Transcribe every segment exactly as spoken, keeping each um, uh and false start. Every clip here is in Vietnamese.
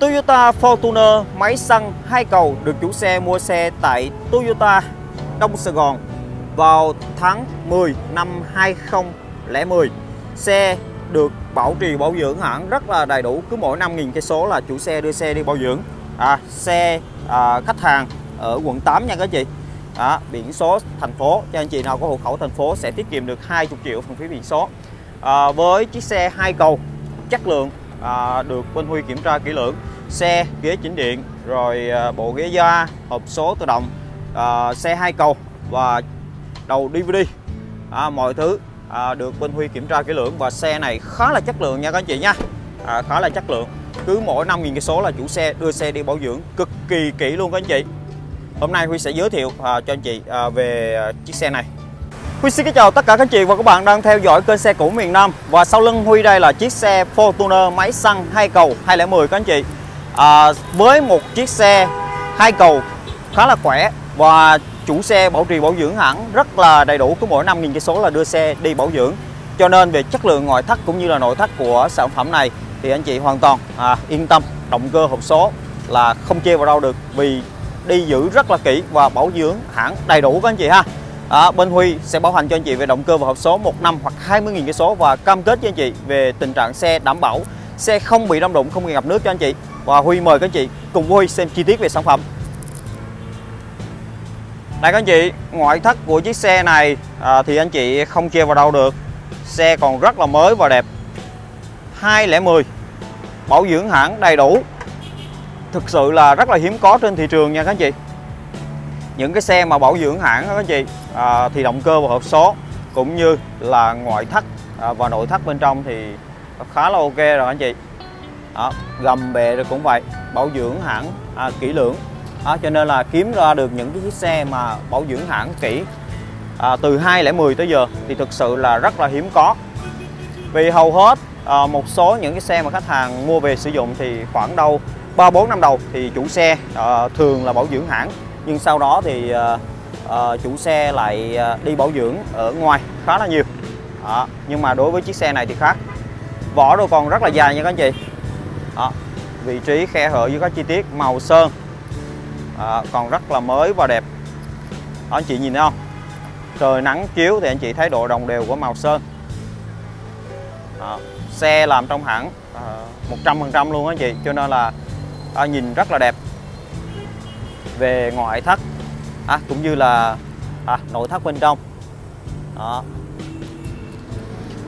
Toyota Fortuner máy xăng hai cầu được chủ xe mua xe tại Toyota Đông Sài Gòn vào tháng mười năm hai nghìn không trăm lẻ mười. Xe được bảo trì bảo dưỡng hãng rất là đầy đủ, cứ mỗi năm nghìn cây số là chủ xe đưa xe đi bảo dưỡng. À, xe à, khách hàng ở quận tám nha các anh chị. À, biển số thành phố, cho anh chị nào có hộ khẩu thành phố sẽ tiết kiệm được hai mươi triệu phần phí biển số. À, với chiếc xe hai cầu chất lượng à, được bên Huy kiểm tra kỹ lưỡng, xe ghế chỉnh điện, rồi à, bộ ghế da, hộp số tự động, à, xe hai cầu và đầu đê vê đê, à, mọi thứ à, được bên Huy kiểm tra kỹ lưỡng, và xe này khá là chất lượng nha các anh chị nha, à, khá là chất lượng. Cứ mỗi năm nghìn cây số là chủ xe đưa xe đi bảo dưỡng cực kỳ kỹ luôn các anh chị. Hôm nay Huy sẽ giới thiệu à, cho anh chị à, về à, chiếc xe này. Huy xin kính chào tất cả các anh chị và các bạn đang theo dõi kênh Xe Cũ Miền Nam. Và sau lưng Huy đây là chiếc xe Fortuner máy xăng hai cầu hai không một không các anh chị. à, Với một chiếc xe hai cầu khá là khỏe và chủ xe bảo trì bảo dưỡng hãng rất là đầy đủ, cứ mỗi năm nghìn cây số là đưa xe đi bảo dưỡng, cho nên về chất lượng ngoại thất cũng như là nội thất của sản phẩm này thì anh chị hoàn toàn à, yên tâm. Động cơ hộp số là không chê vào đâu được vì đi giữ rất là kỹ và bảo dưỡng hãng đầy đủ các anh chị ha. À, bên Huy sẽ bảo hành cho anh chị về động cơ và hộp số một năm hoặc hai mươi nghìn cây số, và cam kết cho anh chị về tình trạng xe đảm bảo, xe không bị đâm đụng, không bị ngập nước cho anh chị. Và Huy mời các anh chị cùng Huy xem chi tiết về sản phẩm. Đây các anh chị, ngoại thất của chiếc xe này à, thì anh chị không chê vào đâu được. Xe còn rất là mới và đẹp, hai không một không, bảo dưỡng hãng đầy đủ, thực sự là rất là hiếm có trên thị trường nha các anh chị. Những cái xe mà bảo dưỡng hãng các anh chị à, thì động cơ và hộp số cũng như là ngoại thất à, và nội thất bên trong thì khá là ok rồi anh chị. à, Gầm bệ rồi cũng vậy, bảo dưỡng hãng à, kỹ lưỡng, à, cho nên là kiếm ra được những cái chiếc xe mà bảo dưỡng hãng kỹ à, từ hai không một không tới giờ thì thực sự là rất là hiếm có. Vì hầu hết à, một số những cái xe mà khách hàng mua về sử dụng thì khoảng đâu ba bốn năm đầu thì chủ xe à, thường là bảo dưỡng hãng, nhưng sau đó thì uh, uh, chủ xe lại uh, đi bảo dưỡng ở ngoài khá là nhiều. à, Nhưng mà đối với chiếc xe này thì khác, vỏ đồ còn rất là dài nha các anh chị. à, Vị trí khe hở giữa các chi tiết, màu sơn à, còn rất là mới và đẹp. à, Anh chị nhìn thấy không, trời nắng chiếu thì anh chị thấy độ đồng đều của màu sơn. à, Xe làm trong hãng à, một trăm phần trăm luôn đó anh chị, cho nên là à, nhìn rất là đẹp. Về ngoại thất à, cũng như là à, nội thất bên trong. Đó.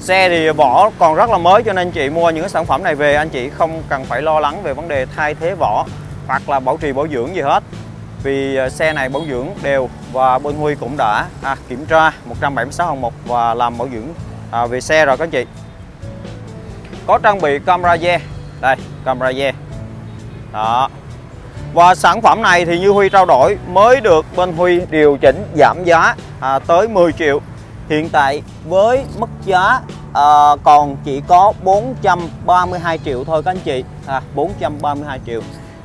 Xe thì vỏ còn rất là mới, cho nên anh chị mua những cái sản phẩm này về anh chị không cần phải lo lắng về vấn đề thay thế vỏ hoặc là bảo trì bảo dưỡng gì hết, vì xe này bảo dưỡng đều và bên Huy cũng đã à, kiểm tra một trăm bảy mươi sáu hạng mục và làm bảo dưỡng à, về xe rồi các anh chị. Có trang bị camera rear, đây camera rear đó. Và sản phẩm này thì như Huy trao đổi mới được bên Huy điều chỉnh giảm giá à, tới mười triệu. Hiện tại với mức giá à, còn chỉ có bốn trăm ba mươi hai triệu thôi các anh chị. à, bốn trăm ba mươi hai triệu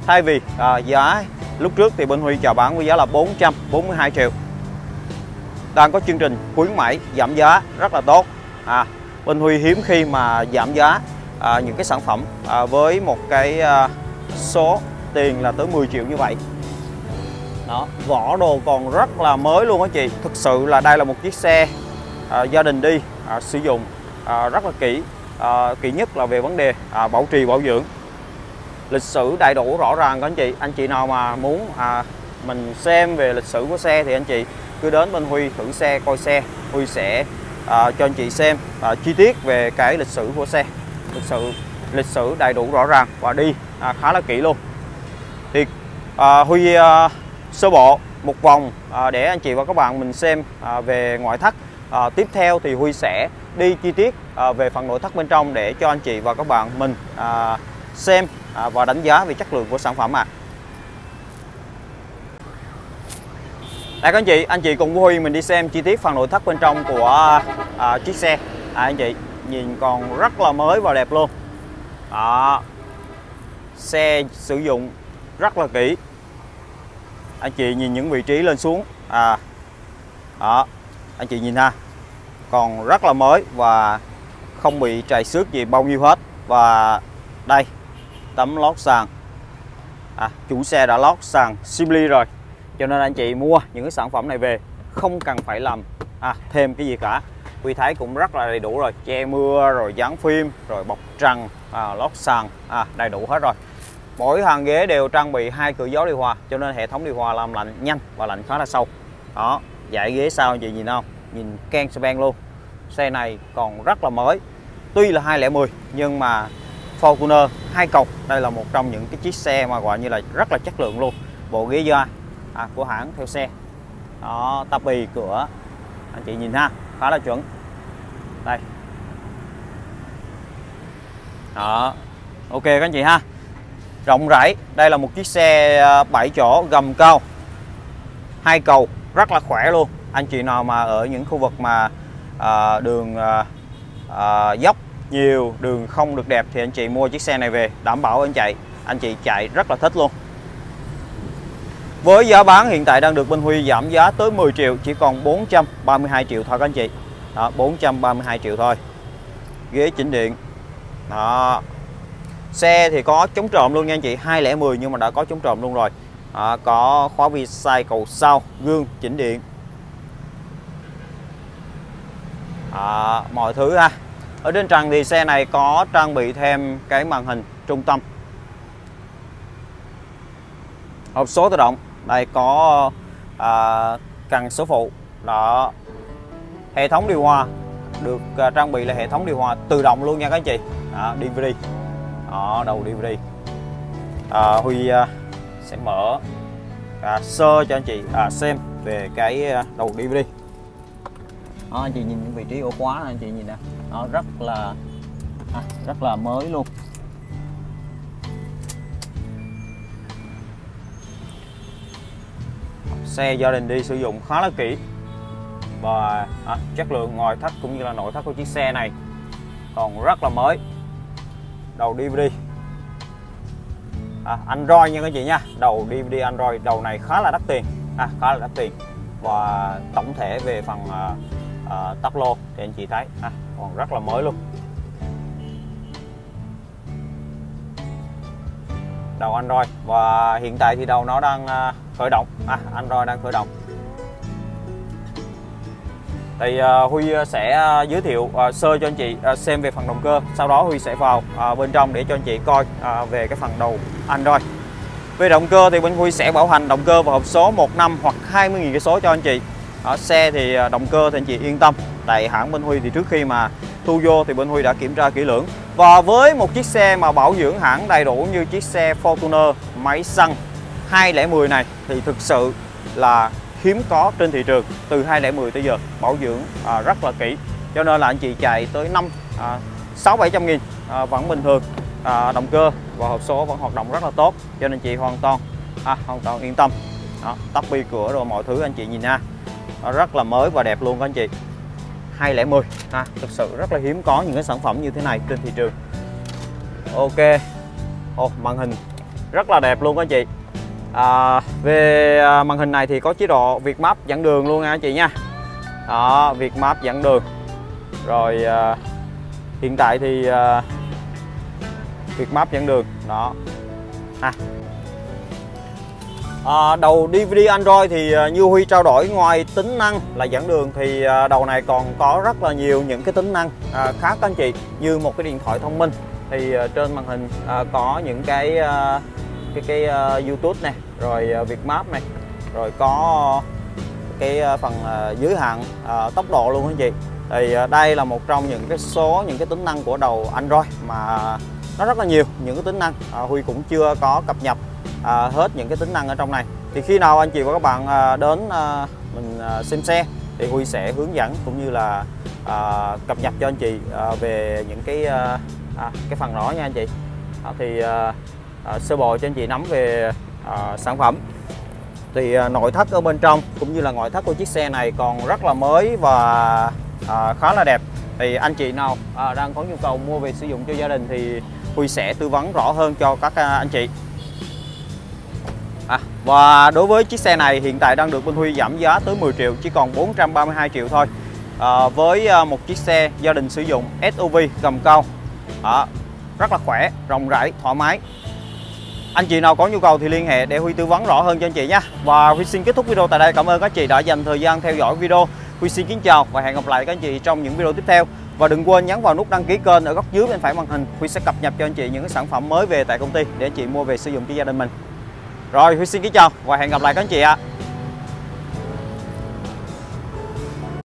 thay vì à, giá lúc trước thì bên Huy chào bán với giá là bốn trăm bốn mươi hai triệu. Đang có chương trình khuyến mãi giảm giá rất là tốt. à, Bên Huy hiếm khi mà giảm giá à, những cái sản phẩm à, với một cái à, số tiền là tới mười triệu như vậy. Đó, vỏ đồ còn rất là mới luôn đó chị. Thực sự là đây là một chiếc xe à, gia đình đi à, sử dụng à, rất là kỹ, à, kỹ nhất là về vấn đề à, bảo trì bảo dưỡng. Lịch sử đầy đủ rõ ràng các anh chị. Anh chị nào mà muốn à, mình xem về lịch sử của xe thì anh chị cứ đến bên Huy thử xe, coi xe. Huy sẽ à, cho anh chị xem à, chi tiết về cái lịch sử của xe. Thực sự lịch sử đầy đủ rõ ràng và đi à, khá là kỹ luôn. Thì à, Huy à, sơ bộ một vòng à, để anh chị và các bạn mình xem à, về ngoại thất. à, Tiếp theo thì Huy sẽ đi chi tiết à, về phần nội thất bên trong để cho anh chị và các bạn mình à, xem à, và đánh giá về chất lượng của sản phẩm ạ. à. Đây các anh chị, anh chị cùng với Huy mình đi xem chi tiết phần nội thất bên trong của à, chiếc xe. à, Anh chị nhìn còn rất là mới và đẹp luôn. à, Xe sử dụng rất là kỹ, anh chị nhìn những vị trí lên xuống. à đó, anh chị nhìn ha, còn rất là mới và không bị trầy xước gì bao nhiêu hết. Và đây tấm lót sàn à, chủ xe đã lót sàn Sibli rồi, cho nên anh chị mua những cái sản phẩm này về không cần phải làm à, thêm cái gì cả. Quý thấy cũng rất là đầy đủ rồi, che mưa rồi dán phim rồi bọc trần, à, lót sàn, à, đầy đủ hết rồi. Mỗi hàng ghế đều trang bị hai cửa gió điều hòa, cho nên hệ thống điều hòa làm lạnh nhanh và lạnh khá là sâu. Đó, dãy ghế sau anh chị nhìn không, nhìn keng span luôn. Xe này còn rất là mới, tuy là hai không một không nhưng mà Fortuner hai cọc đây là một trong những cái chiếc xe mà gọi như là rất là chất lượng luôn. Bộ ghế da à, của hãng theo xe. Đó, tapy cửa anh chị nhìn ha, khá là chuẩn đây. Đó, ok các anh chị ha, rộng rãi. Đây là một chiếc xe bảy chỗ gầm cao hai cầu rất là khỏe luôn. Anh chị nào mà ở những khu vực mà à, đường à, à, dốc nhiều, đường không được đẹp thì anh chị mua chiếc xe này về, đảm bảo anh chạy anh chị chạy rất là thích luôn. Với giá bán hiện tại đang được bên Huy giảm giá tới mười triệu, chỉ còn bốn trăm ba mươi hai triệu thôi các anh chị. Đó, bốn trăm ba mươi hai triệu thôi. Ghế chỉnh điện. Đó. Xe thì có chống trộm luôn nha anh chị, hai không một không nhưng mà đã có chống trộm luôn rồi. Đó, có khóa vi sai cầu sau, gương chỉnh điện. Đó, mọi thứ ha. Ở trên trần thì xe này có trang bị thêm cái màn hình trung tâm. Hộp số tự động, đây có à, cần số phụ. Đó. Hệ thống điều hòa được à, trang bị là hệ thống điều hòa tự động luôn nha các anh chị. Đó, đê vê đê. Đó, đầu đê vê đê. À, Huy à, sẽ mở à, sơ cho anh chị à, xem về cái đầu đê vê đê. Đó, anh chị nhìn những vị trí ổ khóa này, anh chị nhìn nè. Nó rất là à, rất là mới luôn. Xe gia đình đi sử dụng khá là kỹ và à, chất lượng ngoài thất cũng như là nội thất của chiếc xe này còn rất là mới. Đầu đê vê đê à, Android nha các chị nha, đầu đê vê đê Android, đầu này khá là đắt tiền à, khá là đắt tiền. Và tổng thể về phần à, à, tắp lô thì anh chị thấy à, còn rất là mới luôn. Đầu Android và hiện tại thì đầu nó đang à, khởi động, à, Android đang khởi động. Thì uh, Huy sẽ uh, giới thiệu uh, sơ cho anh chị uh, xem về phần động cơ. Sau đó Huy sẽ vào uh, bên trong để cho anh chị coi uh, về cái phần đầu Android. Về động cơ thì bên Huy sẽ bảo hành động cơ và hộp số một năm hoặc hai mươi nghìn cây số cho anh chị. uh, Xe thì uh, động cơ thì anh chị yên tâm. Tại hãng bên Huy thì trước khi mà thu vô thì bên Huy đã kiểm tra kỹ lưỡng. Và với một chiếc xe mà bảo dưỡng hãng đầy đủ như chiếc xe Fortuner máy xăng hai không một không này thì thực sự là hiếm có trên thị trường. Từ hai không một không tới giờ bảo dưỡng à, rất là kỹ, cho nên là anh chị chạy tới năm à, sáu bảy trăm nghìn à, vẫn bình thường. à, Động cơ và hộp số vẫn hoạt động rất là tốt, cho nên chị hoàn toàn à, hoàn toàn yên tâm. Tắp bi cửa rồi mọi thứ anh chị nhìn ha, à, rất là mới và đẹp luôn các anh chị. Hai không một không à, thực sự rất là hiếm có những cái sản phẩm như thế này trên thị trường. Ok. Ồ, màn hình rất là đẹp luôn các anh chị. À, về màn hình này thì có chế độ Việt Map dẫn đường luôn nha anh chị nha. Đó, Việt Map dẫn đường. Rồi à, hiện tại thì à, Việt Map dẫn đường đó. Ha. À, đầu đê vê đê Android thì như Huy trao đổi, ngoài tính năng là dẫn đường thì à, đầu này còn có rất là nhiều những cái tính năng à, khác các anh chị, như một cái điện thoại thông minh. Thì à, trên màn hình à, có những cái à, cái cái uh, YouTube này, rồi uh, Việt Map này, rồi có cái uh, phần uh, giới hạn uh, tốc độ luôn anh chị. Thì uh, đây là một trong những cái số những cái tính năng của đầu Android mà nó rất là nhiều những cái tính năng. uh, Huy cũng chưa có cập nhật uh, hết những cái tính năng ở trong này. Thì khi nào anh chị và các bạn uh, đến uh, mình uh, xem xe thì Huy sẽ hướng dẫn cũng như là uh, cập nhật cho anh chị uh, về những cái uh, à, cái phần đó nha anh chị. uh, thì uh, À, sơ bộ cho anh chị nắm về à, sản phẩm. Thì à, nội thất ở bên trong cũng như là ngoại thất của chiếc xe này còn rất là mới và à, khá là đẹp. Thì anh chị nào à, đang có nhu cầu mua về sử dụng cho gia đình thì Huy sẽ tư vấn rõ hơn cho các à, anh chị. à, Và đối với chiếc xe này hiện tại đang được bên Huy giảm giá tới mười triệu, chỉ còn bốn trăm ba mươi hai triệu thôi. à, Với à, một chiếc xe gia đình sử dụng ét u vê gầm cao, à, rất là khỏe, rộng rãi, thoải mái. Anh chị nào có nhu cầu thì liên hệ để Huy tư vấn rõ hơn cho anh chị nhé. Và Huy xin kết thúc video tại đây. Cảm ơn các chị đã dành thời gian theo dõi video. Huy xin kính chào và hẹn gặp lại các anh chị trong những video tiếp theo. Và đừng quên nhấn vào nút đăng ký kênh ở góc dưới bên phải màn hình. Huy sẽ cập nhật cho anh chị những sản phẩm mới về tại công ty để anh chị mua về sử dụng cho gia đình mình. Rồi, Huy xin kính chào và hẹn gặp lại các anh chị ạ.